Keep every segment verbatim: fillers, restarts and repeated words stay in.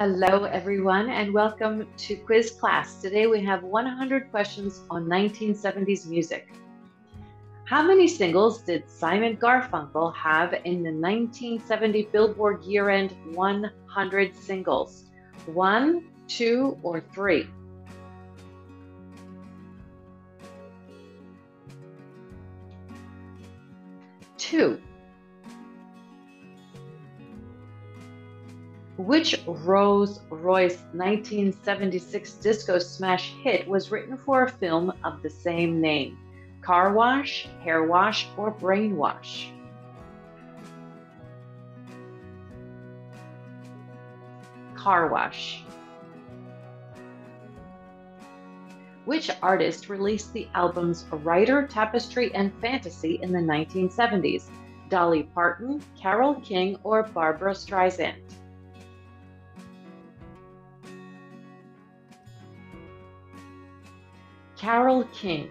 Hello, everyone, and welcome to Quiz Class. Today we have one hundred questions on nineteen seventies music. How many singles did Simon Garfunkel have in the nineteen seventy Billboard year-end one hundred singles? One, two, or three? Two. Which Rose Royce nineteen seventy-six disco smash hit was written for a film of the same name? Car Wash, Hair Wash, or Brain Wash? Car Wash. Which artist released the albums Writer, Tapestry, and Fantasy in the nineteen seventies? Dolly Parton, Carole King, or Barbra Streisand? Carole King.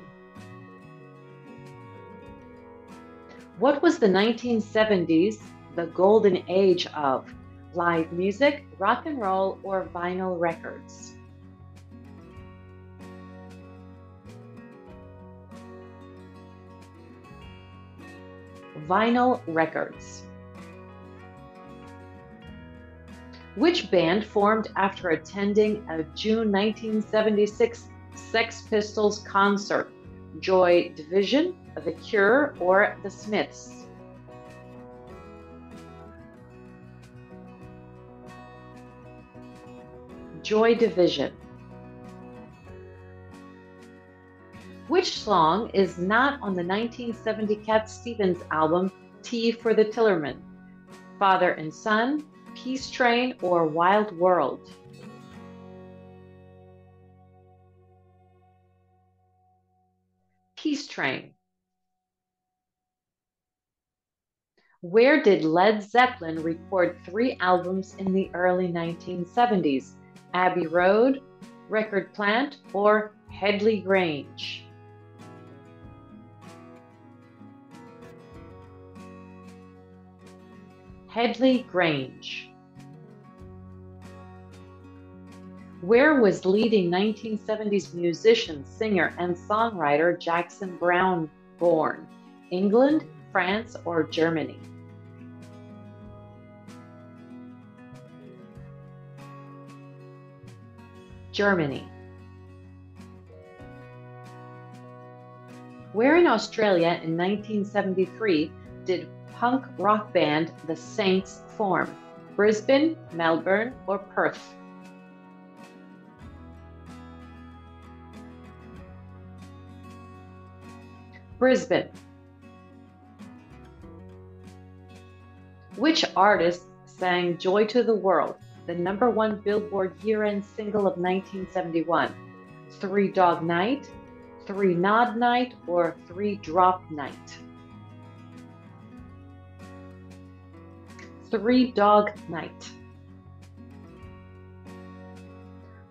What was the nineteen seventies the golden age of? Live music, rock and roll, or vinyl records? Vinyl records. Which band formed after attending a June nineteen seventy-six Sex Pistols concert? Joy Division, The Cure, or The Smiths? Joy Division. Which song is not on the nineteen seventy Cat Stevens album Tea for the Tillerman? Father and Son, Peace Train, or Wild World? Peace Train. Where did Led Zeppelin record three albums in the early nineteen seventies? Abbey Road, Record Plant, or Headley Grange? Headley Grange. Where was leading nineteen seventies musician, singer, and songwriter Jackson Browne born? England, France, or Germany? Germany. Where in Australia in nineteen seventy-three did punk rock band The Saints form? Brisbane, Melbourne, or Perth? Brisbane. Which artist sang Joy to the World, the number one Billboard year-end single of nineteen seventy-one? Three Dog Night, Three Nod Night, or Three Drop Night? Three Dog Night.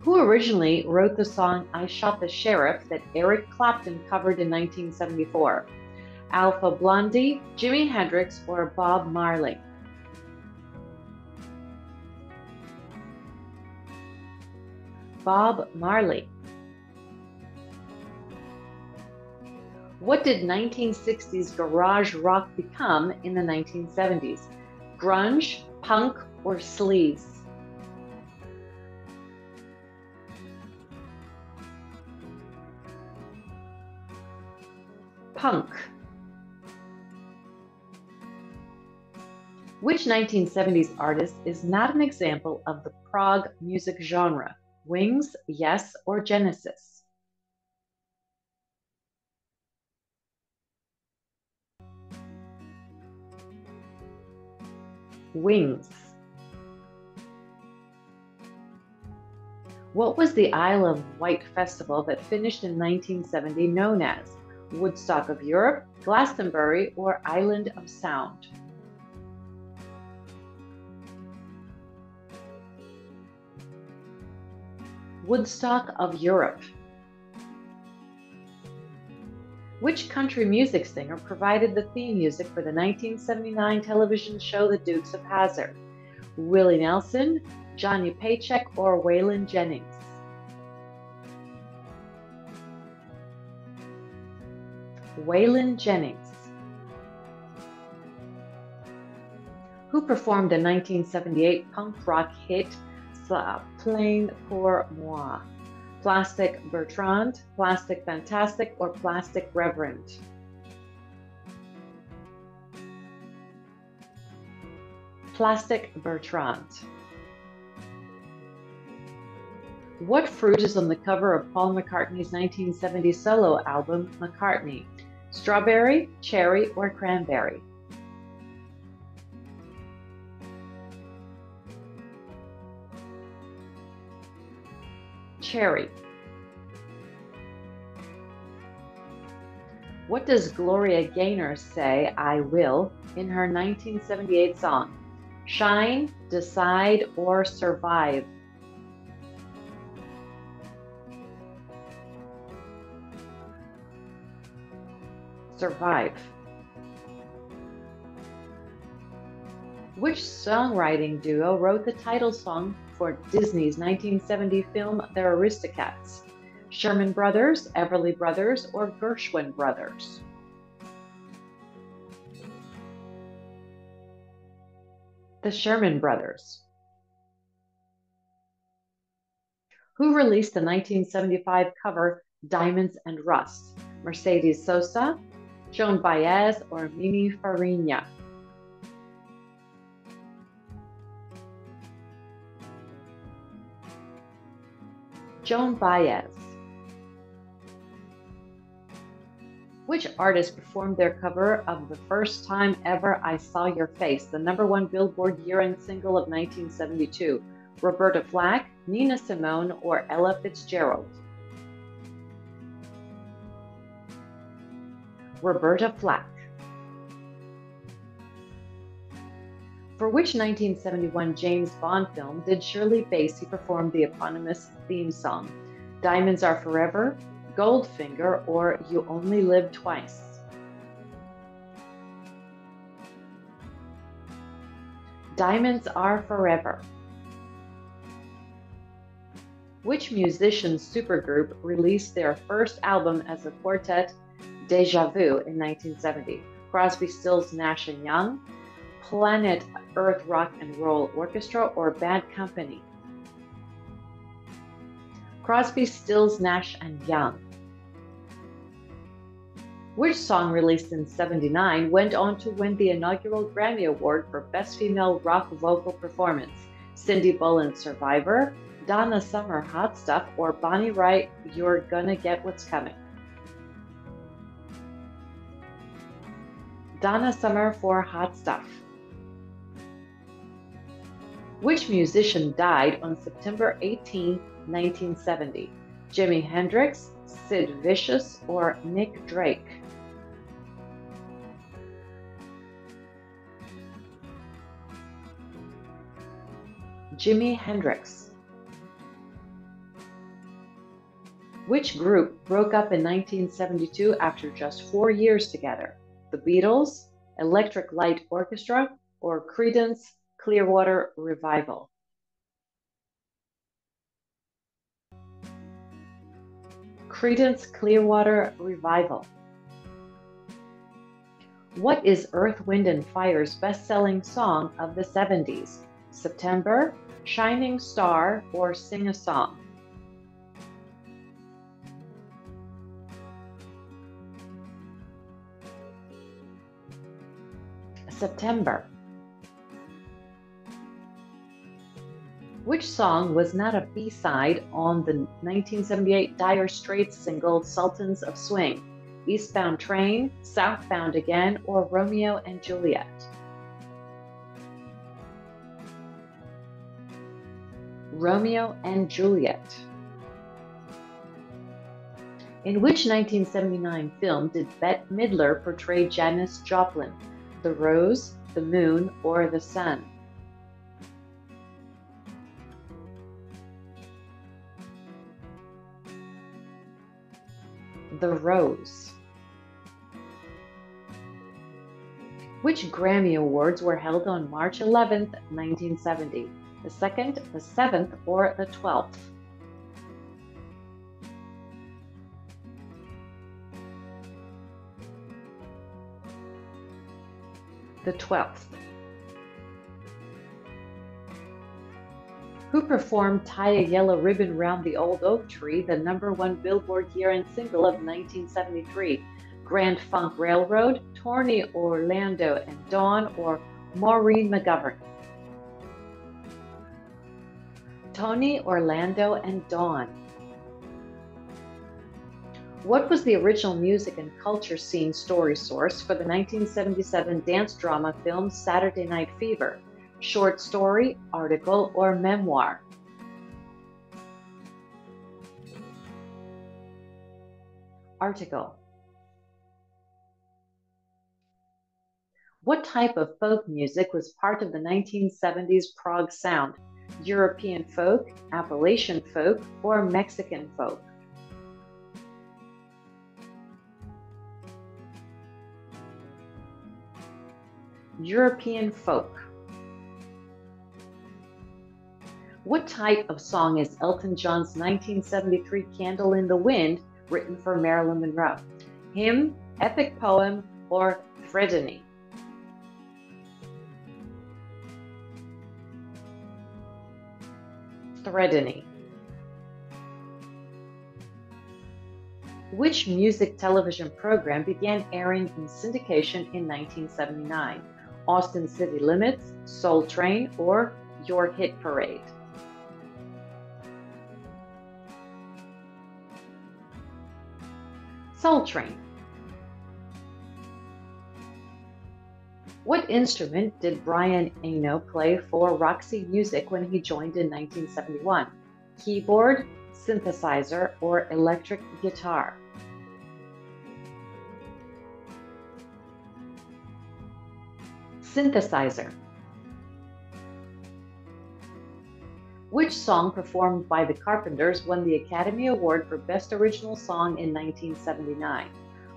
Who originally wrote the song I Shot the Sheriff that Eric Clapton covered in nineteen seventy-four? Alpha Blondie, Jimi Hendrix, or Bob Marley? Bob Marley. What did nineteen sixties garage rock become in the nineteen seventies? Grunge, punk, or sleaze? Punk. Which nineteen seventies artist is not an example of the prog music genre? Wings, Yes, or Genesis? Wings. What was the Isle of Wight Festival that finished in nineteen seventy known as? Woodstock of Europe, Glastonbury, or Island of Sound? Woodstock of Europe. Which country music singer provided the theme music for the nineteen seventy-nine television show The Dukes of Hazzard? Willie Nelson, Johnny Paycheck, or Waylon Jennings. Waylon Jennings, who performed the nineteen seventy-eight punk rock hit Plain Pour Moi, Plastic Bertrand, Plastic Fantastic, or Plastic Reverend. Plastic Bertrand. What fruit is on the cover of Paul McCartney's nineteen seventy solo album, McCartney? Strawberry, cherry, or cranberry? Cherry. What does Gloria Gaynor say, I will, in her nineteen seventy-eight song? Shine, decide, or survive? Survive. Which songwriting duo wrote the title song for Disney's nineteen seventy film The Aristocats? Sherman Brothers, Everly Brothers, or Gershwin Brothers? The Sherman Brothers. Who released the nineteen seventy-five cover Diamonds and Rust? Mercedes Sosa, Joan Baez, or Mimi Fariña? Joan Baez. Which artist performed their cover of The First Time Ever I Saw Your Face, the number one Billboard year-end single of nineteen seventy-two? Roberta Flack, Nina Simone, or Ella Fitzgerald? Roberta Flack. For which nineteen seventy-one James Bond film did Shirley Bassey perform the eponymous theme song? Diamonds Are Forever, Goldfinger, or You Only Live Twice? Diamonds Are Forever. Which musician supergroup released their first album as a quartet, Deja Vu, in nineteen seventy? Crosby, Stills, Nash and Young, Planet Earth Rock and Roll Orchestra, or Bad Company? Crosby, Stills, Nash and Young. Which song, released in seventy-nine, went on to win the inaugural Grammy Award for Best Female Rock Vocal Performance? Cindy Bullen's Survivor, Donna Summer, Hot Stuff, or Bonnie Wright, You're Gonna Get What's Coming? Donna Summer for Hot Stuff. Which musician died on September eighteenth, nineteen seventy? Jimi Hendrix, Sid Vicious, or Nick Drake? Jimi Hendrix. Which group broke up in nineteen seventy-two after just four years together? The Beatles, Electric Light Orchestra, or Creedence Clearwater Revival? Creedence Clearwater Revival. What is Earth, Wind and Fire's best-selling song of the seventies? September, Shining Star, or Sing a Song? September. Which song was not a B-side on the nineteen seventy-eight Dire Straits single Sultans of Swing? Eastbound Train, Southbound Again, or Romeo and Juliet? Romeo and Juliet. In which nineteen seventy-nine film did Bette Midler portray Janis Joplin? The Rose, The Moon, or The Sun? The Rose. Which Grammy Awards were held on March eleventh, nineteen seventy? the second, the seventh, or the twelfth. The twelfth. Who performed Tie a Yellow Ribbon Round the Old Oak Tree, the number one Billboard year-end single of nineteen seventy-three? Grand Funk Railroad, Tony Orlando and Dawn, or Maureen McGovern? Tony Orlando and Dawn. What was the original music and culture scene story source for the nineteen seventy-seven dance drama film Saturday Night Fever? Short story, article, or memoir? Article. What type of folk music was part of the nineteen seventies prog sound? European folk, Appalachian folk, or Mexican folk? European folk. What type of song is Elton John's nineteen seventy-three Candle in the Wind, written for Marilyn Monroe? Hymn, epic poem, or threadony? Threadony. Which music television program began airing in syndication in nineteen seventy-nine? Austin City Limits, Soul Train, or Your Hit Parade? Soul Train. What instrument did Brian Eno play for Roxy Music when he joined in nineteen seventy-one? Keyboard, synthesizer, or electric guitar? Synthesizer. Which song performed by the Carpenters won the Academy Award for Best Original Song in nineteen seventy-nine?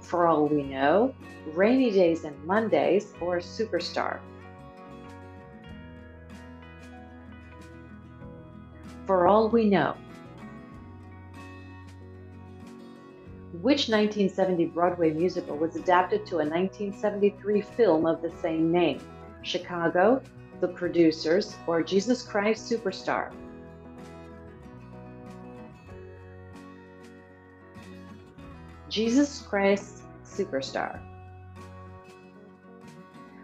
For All We Know, Rainy Days and Mondays, or Superstar? For All We Know. Which nineteen seventy Broadway musical was adapted to a nineteen seventy-three film of the same name? Chicago, The Producers, or Jesus Christ Superstar? Jesus Christ Superstar.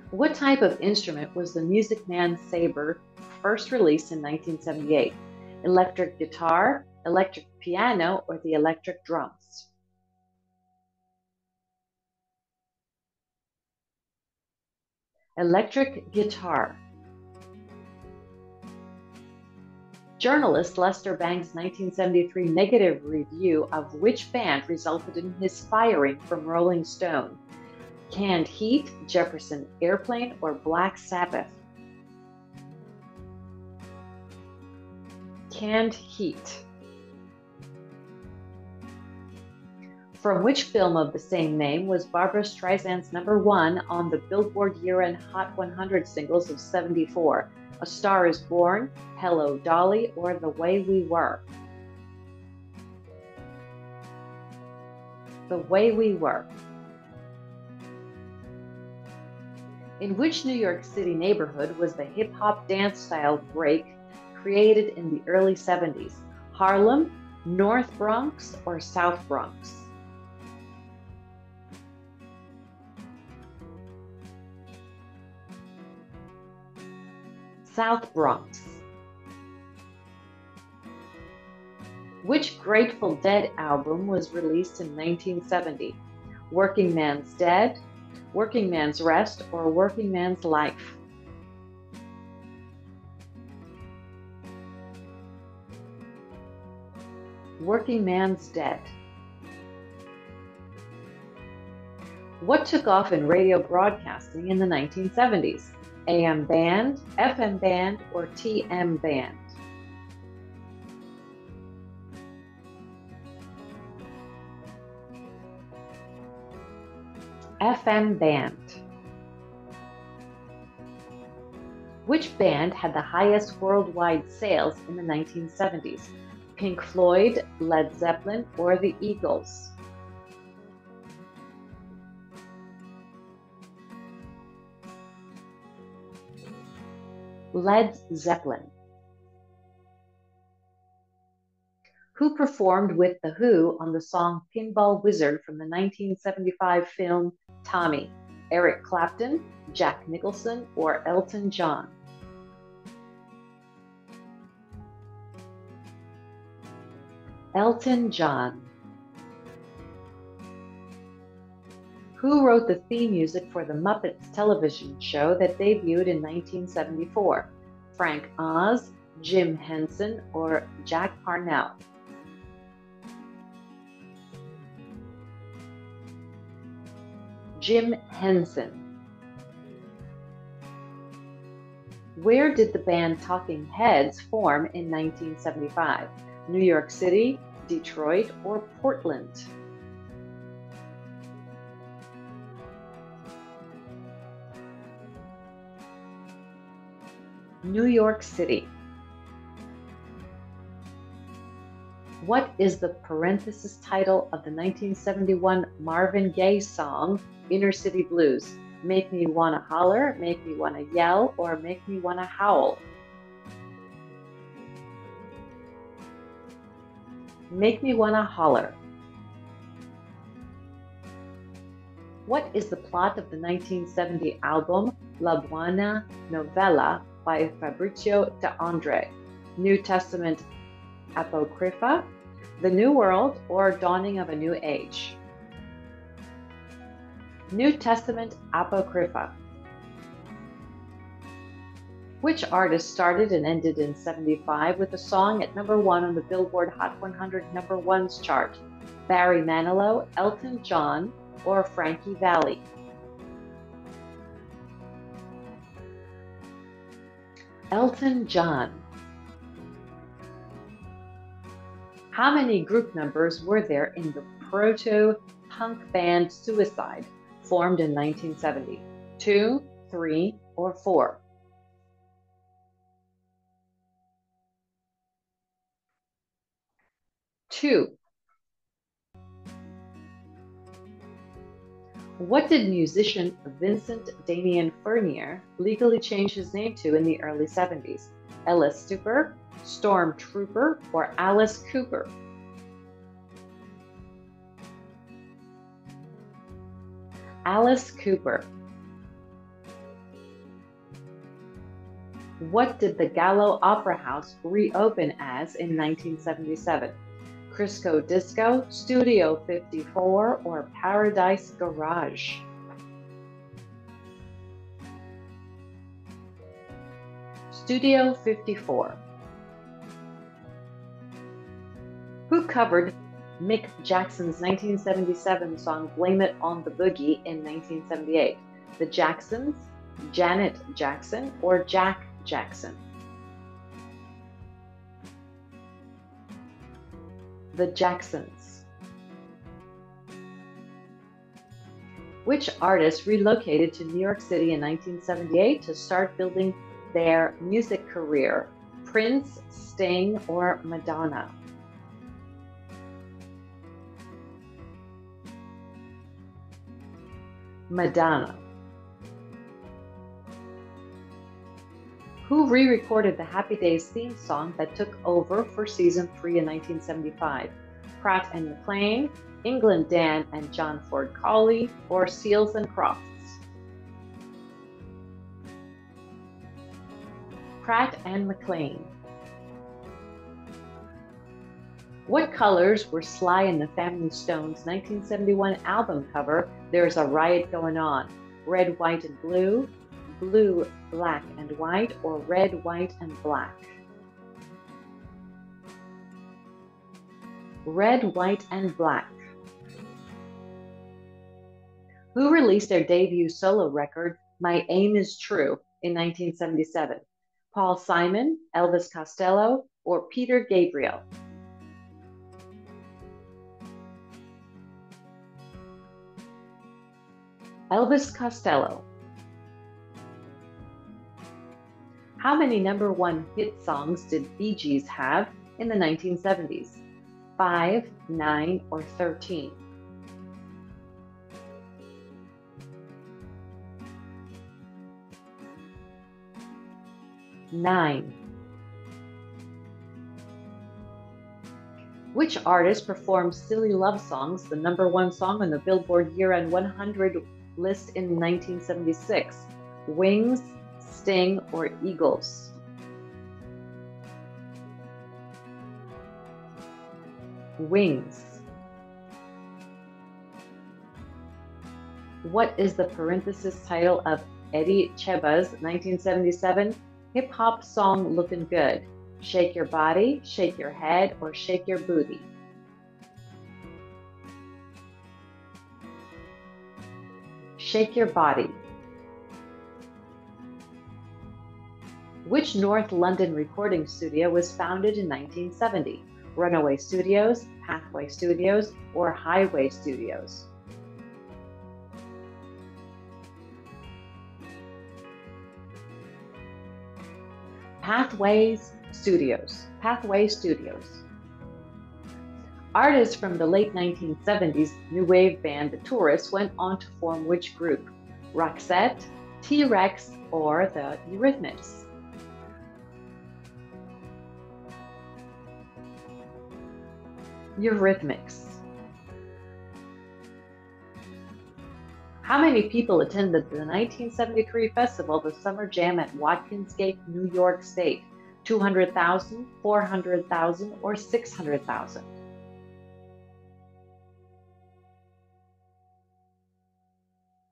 What type of instrument was the Music Man Sabre first released in nineteen seventy-eight? Electric guitar, electric piano, or the electric drums? Electric guitar. Journalist Lester Bangs' nineteen seventy-three negative review of which band resulted in his firing from Rolling Stone? Canned Heat, Jefferson Airplane, or Black Sabbath? Canned Heat. From which film of the same name was Barbra Streisand's number one on the Billboard year-end Hot one hundred singles of seventy-four? A Star is Born, Hello Dolly, or The Way We Were? The Way We Were. In which New York City neighborhood was the hip-hop dance style break created in the early seventies? Harlem, North Bronx, or South Bronx? South Bronx. Which Grateful Dead album was released in nineteen seventy? Working Man's Dead, Working Man's Rest, or Working Man's Life? Working Man's Dead. What took off in radio broadcasting in the nineteen seventies? A M band, F M band, or T M band? F M band. Which band had the highest worldwide sales in the nineteen seventies? Pink Floyd, Led Zeppelin, or the Eagles? Led Zeppelin. Who performed with The Who on the song Pinball Wizard from the nineteen seventy-five film Tommy? Eric Clapton, Jack Nicholson, or Elton John? Elton John. Who wrote the theme music for the Muppets television show that debuted in nineteen seventy-four? Frank Oz, Jim Henson, or Jack Parnell? Jim Henson. Where did the band Talking Heads form in nineteen seventy-five? New York City, Detroit, or Portland? New York City. What is the parenthesis title of the nineteen seventy-one Marvin Gaye song, Inner City Blues? Make me wanna holler, make me wanna yell, or make me wanna howl? Make me wanna holler. What is the plot of the nineteen seventy album, La Buona Novella by Fabrizio De André? New Testament Apocrypha, The New World, or Dawning of a New Age? New Testament Apocrypha. Which artist started and ended in seventy-five with a song at number one on the Billboard Hot one hundred number ones chart? Barry Manilow, Elton John, or Frankie Valli? Elton John. How many group members were there in the proto-punk band Suicide, formed in nineteen seventy? Two, three, or four? Two. What did musician Vincent Damien Fournier legally change his name to in the early seventies? Ella Stupor, Storm Trooper, or Alice Cooper? Alice Cooper. What did the Gallo Opera House reopen as in nineteen seventy-seven? Crisco Disco, Studio fifty-four, or Paradise Garage? Studio fifty-four. Who covered Mick Jackson's nineteen seventy-seven song Blame It on the Boogie in nineteen seventy-eight? The Jacksons, Janet Jackson, or Jack Jackson? The Jacksons. Which artist relocated to New York City in nineteen seventy-eight to start building their music career? Prince, Sting, or Madonna? Madonna. Who re-recorded the Happy Days theme song that took over for season three in nineteen seventy-five? Pratt and McLane, England Dan and John Ford Cawley, or Seals and Crofts? Pratt and McLane. What colors were Sly and the Family Stone's nineteen seventy-one album cover, There's a Riot Going On? Red, white, and blue, blue, black, and white, or red, white, and black? Red, white, and black. Who released their debut solo record, My Aim Is True, in nineteen seventy-seven? Paul Simon, Elvis Costello, or Peter Gabriel? Elvis Costello. How many number one hit songs did Bee Gees have in the nineteen seventies? Five, nine, or thirteen? Nine. Which artist performed Silly Love Songs, the number one song on the Billboard Year-End one hundred list in nineteen seventy-six? Wings, Sting, or Eagles? Wings. What is the parenthesis title of Eddie Cheba's nineteen seventy-seven hip-hop song Lookin' Good? Shake your body, shake your head, or shake your booty? Shake your body. Which North London recording studio was founded in nineteen seventy? Runaway Studios, Pathway Studios, or Highway Studios? Pathways Studios. Pathway Studios. Artists from the late nineteen seventies new wave band The Tourists went on to form which group? Roxette, T-Rex, or the Eurythmics? Eurythmics. How many people attended the nineteen seventy-three festival, the Summer Jam at Watkins Gate, New York State? two hundred thousand, four hundred thousand, or six hundred thousand?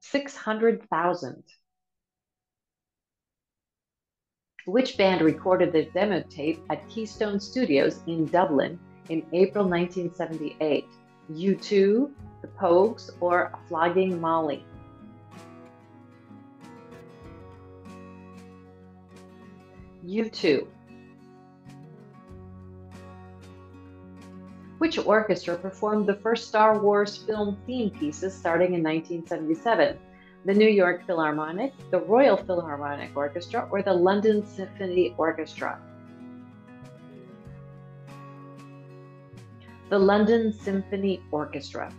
six hundred thousand. Which band recorded the demo tape at Keystone Studios in Dublin in April nineteen seventy-eight? U two, The Pogues, or Flogging Molly? U two. Which orchestra performed the first Star Wars film theme pieces starting in nineteen seventy-seven? The New York Philharmonic, the Royal Philharmonic Orchestra, or the London Symphony Orchestra? The London Symphony Orchestra.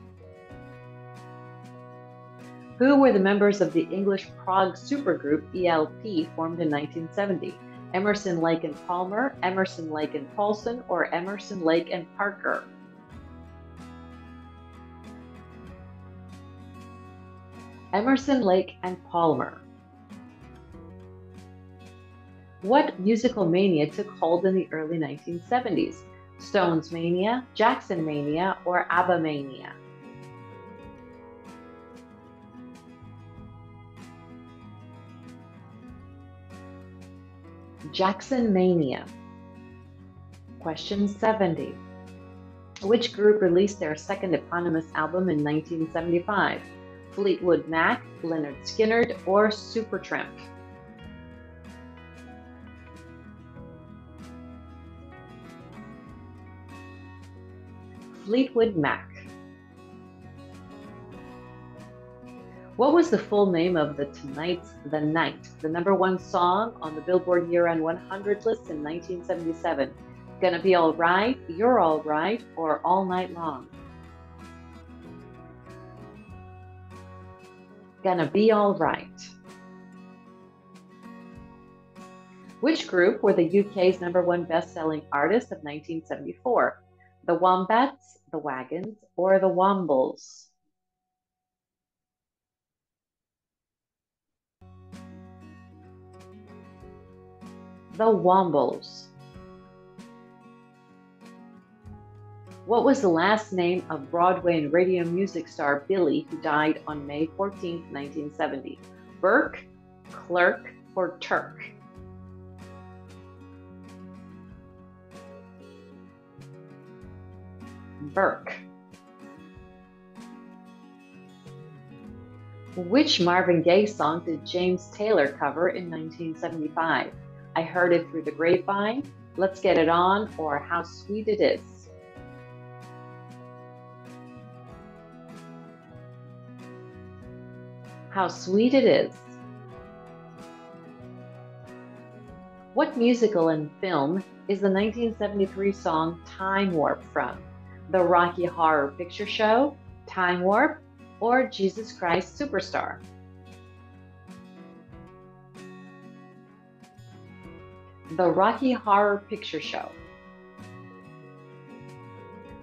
Who were the members of the English prog supergroup E L P formed in nineteen seventy? Emerson, Lake and Palmer, Emerson, Lake and Paulson, or Emerson, Lake and Parker? Emerson, Lake and Palmer. What musical mania took hold in the early nineteen seventies? Stones Mania, Jackson Mania, or ABBA Mania? Jackson Mania. Question seventy. Which group released their second eponymous album in nineteen seventy-five? Fleetwood Mac, Lynyrd Skynyrd, or Supertramp? Fleetwood Mac. What was the full name of the Tonight's The Night, the number one song on the Billboard Year-End one hundred list in nineteen seventy-seven? Gonna Be All Right, You're All Right, or All Night Long? Gonna Be All Right. Which group were the U K's number one best-selling artists of nineteen seventy-four? The Wombats, the Wagons, or the Wombles? The Wombles. What was the last name of Broadway and radio music star Billy, who died on May fourteenth, nineteen seventy? Burke, Clerk, or Turk? Burke. Which Marvin Gaye song did James Taylor cover in nineteen seventy-five? I Heard It Through the Grapevine, Let's Get It On, or How Sweet It Is? How Sweet It Is. What musical and film is the nineteen seventy-three song Time Warp from? The Rocky Horror Picture Show, Time Warp, or Jesus Christ Superstar? The Rocky Horror Picture Show.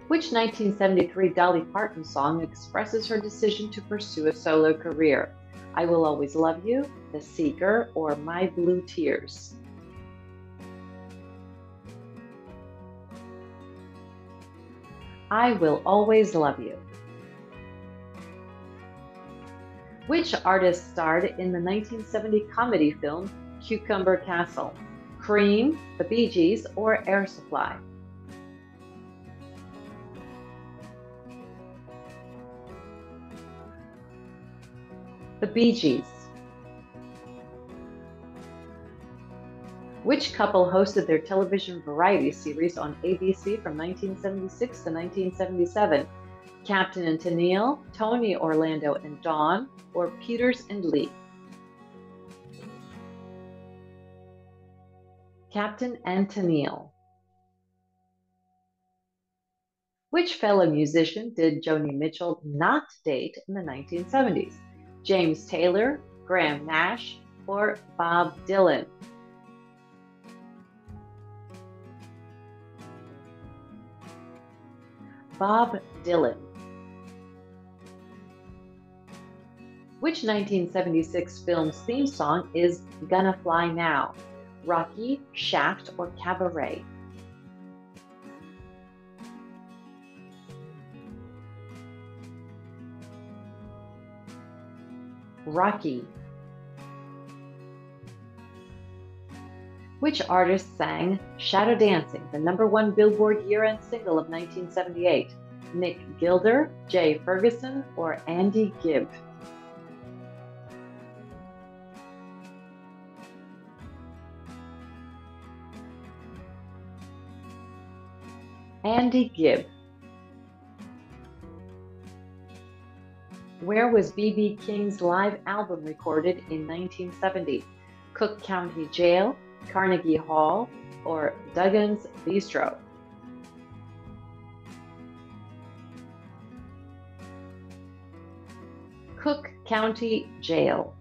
Which nineteen seventy-three Dolly Parton song expresses her decision to pursue a solo career? I Will Always Love You, The Seeker, or My Blue Tears? I Will Always Love You. Which artist starred in the nineteen seventy comedy film Cucumber Castle? Cream, The Bee Gees, or Air Supply? The Bee Gees. Which couple hosted their television variety series on A B C from nineteen seventy-six to nineteen seventy-seven? Captain and Tennille, Tony Orlando and Dawn, or Peters and Lee? Captain and Tennille. Which fellow musician did Joni Mitchell not date in the nineteen seventies? James Taylor, Graham Nash, or Bob Dylan? Bob Dylan. Which nineteen seventy-six film's theme song is Gonna Fly Now? Rocky, Shaft, or Cabaret? Rocky. Which artist sang Shadow Dancing, the number one Billboard year-end single of nineteen seventy-eight? Nick Gilder, Jay Ferguson, or Andy Gibb? Andy Gibb. Where was B B. King's live album recorded in nineteen seventy? Cook County Jail, Carnegie Hall, or Duggan's Bistro? Cook County Jail.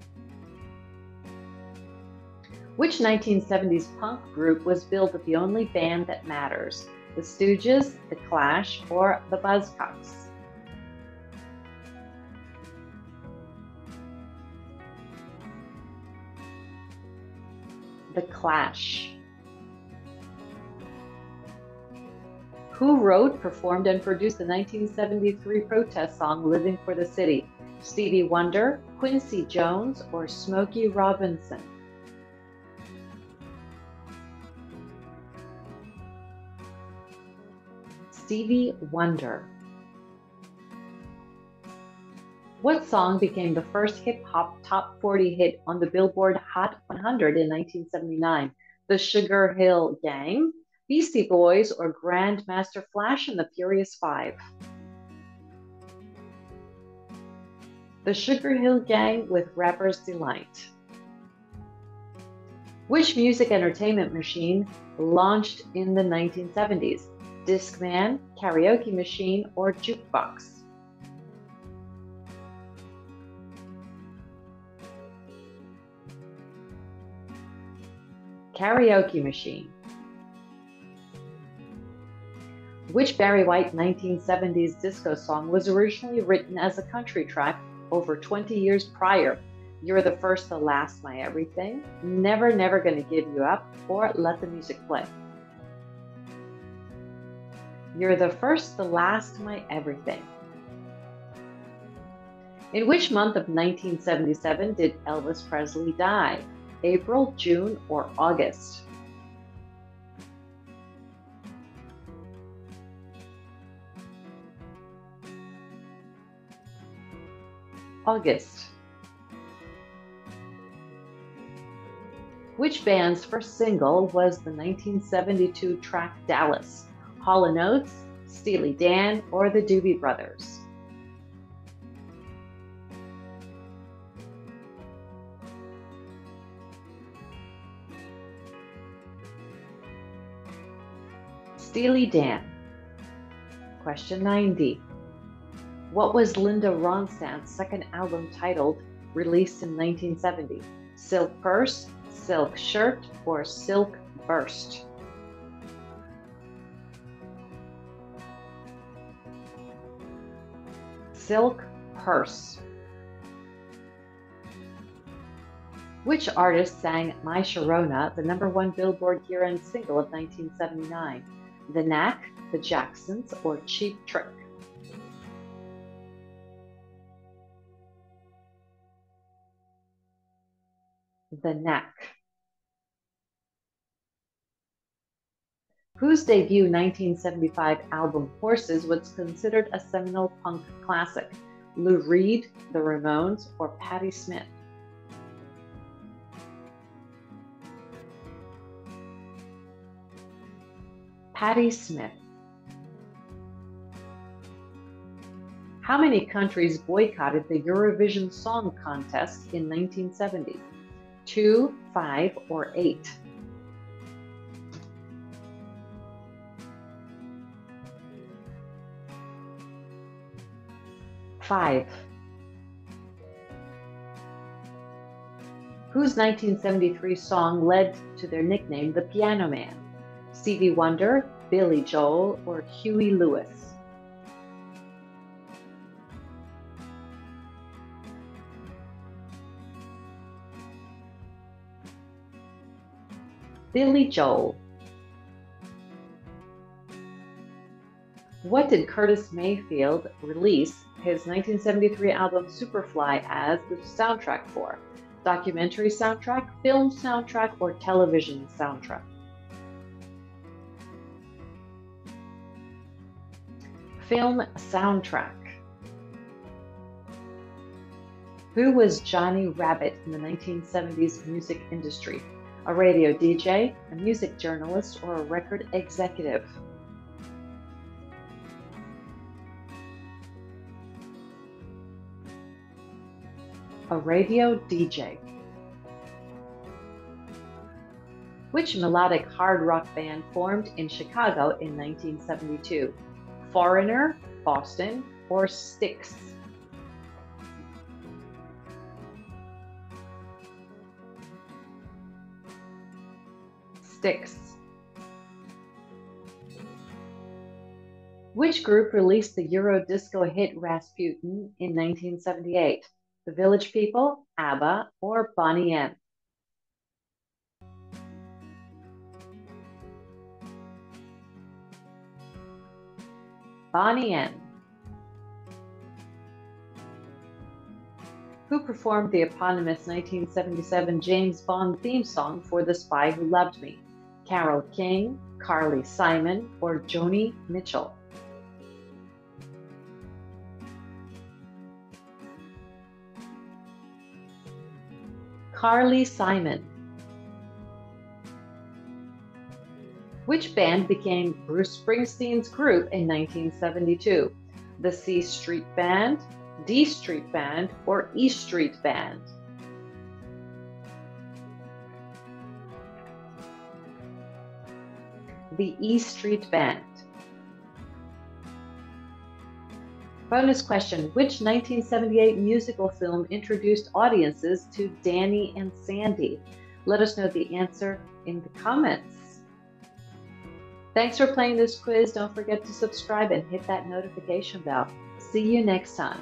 Which nineteen seventies punk group was billed with The Only Band That Matters? The Stooges, The Clash, or The Buzzcocks? The Clash. Who wrote, performed, and produced the nineteen seventy-three protest song Living for the City? Stevie Wonder, Quincy Jones, or Smokey Robinson? Stevie Wonder. What song became the first hip-hop top forty hit on the Billboard Hot one hundred in nineteen seventy-nine? The Sugar Hill Gang, Beastie Boys, or Grandmaster Flash and the Furious Five? The Sugar Hill Gang with Rapper's Delight. Which music entertainment machine launched in the nineteen seventies? Discman, karaoke machine, or jukebox? Karaoke machine. Which Barry White nineteen seventies disco song was originally written as a country track over twenty years prior? You're the First, the Last, My Everything, Never, Never Gonna Give You Up, or Let the Music Play? You're the First, the Last, My Everything. In which month of nineteen seventy-seven did Elvis Presley die? April, June, or August? August. Which band's first single was the nineteen seventy-two track Dallas? Hall and Oates, Steely Dan, or the Doobie Brothers? Steely Dan. Question ninety. What was Linda Ronstadt's second album titled, released in nineteen seventy? Silk Purse, Silk Shirt, or Silk Burst? Silk Purse. Which artist sang My Sharona, the number one Billboard year-end single of nineteen seventy-nine? The Knack, The Jacksons, or Cheap Trick? The Knack. Whose debut nineteen seventy-five album Horses was considered a seminal punk classic? Lou Reed, The Ramones, or Patti Smith? Patti Smith. How many countries boycotted the Eurovision Song Contest in nineteen seventy? Two, five, or eight? Five. Whose nineteen seventy-three song led to their nickname, The Piano Man? Stevie Wonder, Billy Joel, or Huey Lewis? Billy Joel. What did Curtis Mayfield release his nineteen seventy-three album Superfly as the soundtrack for? Documentary soundtrack, film soundtrack, or television soundtrack? Film soundtrack. Who was Johnny Rabbit in the nineteen seventies music industry? A radio D J, a music journalist, or a record executive? A radio D J. Which melodic hard rock band formed in Chicago in nineteen seventy-two? Foreigner, Boston, or Styx? Styx. Which group released the Euro disco hit Rasputin in nineteen seventy-eight? The Village People, ABBA, or Bonnie M? Bonnie M. Who performed the eponymous nineteen seventy-seven James Bond theme song for The Spy Who Loved Me? Carole King, Carly Simon, or Joni Mitchell? Carly Simon. Which band became Bruce Springsteen's group in nineteen seventy-two? The C Street Band, D Street Band, or E Street Band? The E Street Band. Bonus question, which nineteen seventy-eight musical film introduced audiences to Danny and Sandy? Let us know the answer in the comments. Thanks for playing this quiz. Don't forget to subscribe and hit that notification bell. See you next time.